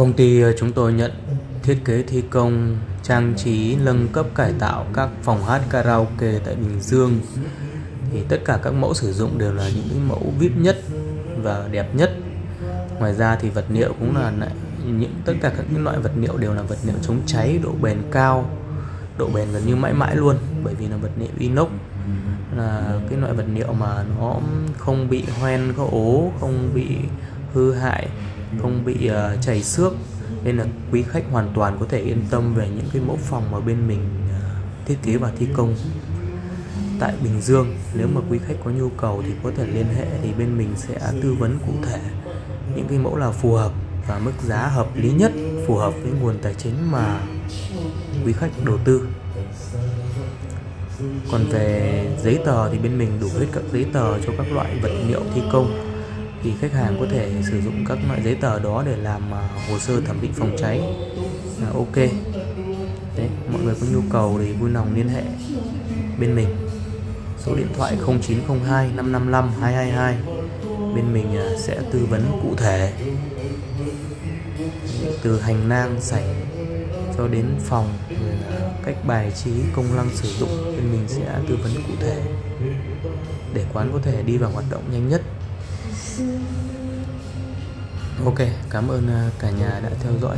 Công ty chúng tôi nhận thiết kế thi công, trang trí, nâng cấp cải tạo các phòng hát karaoke tại Bình Dương. Thì tất cả các mẫu sử dụng đều là những mẫu VIP nhất và đẹp nhất. Ngoài ra thì vật liệu cũng là tất cả các loại vật liệu đều là vật liệu chống cháy, độ bền cao, độ bền gần như mãi mãi luôn, bởi vì là vật liệu inox, là cái loại vật liệu mà nó không bị hoen, có ố, không bị hư hại, không bị chảy xước, nên là quý khách hoàn toàn có thể yên tâm về những cái mẫu phòng mà bên mình thiết kế và thi công tại Bình Dương. Nếu mà quý khách có nhu cầu thì có thể liên hệ, thì bên mình sẽ tư vấn cụ thể những cái mẫu là phù hợp và mức giá hợp lý nhất, phù hợp với nguồn tài chính mà quý khách đầu tư. Còn về giấy tờ thì bên mình đủ hết các giấy tờ cho các loại vật liệu thi công, thì khách hàng có thể sử dụng các loại giấy tờ đó để làm hồ sơ thẩm định phòng cháy là ok. Đấy, mọi người có nhu cầu thì vui lòng liên hệ bên mình, số điện thoại 0902 555 222. Bên mình sẽ tư vấn cụ thể từ hành lang, sảnh cho đến phòng, cách bài trí, công năng sử dụng. Bên mình sẽ tư vấn cụ thể để quán có thể đi vào hoạt động nhanh nhất. Ok, cảm ơn cả nhà đã theo dõi.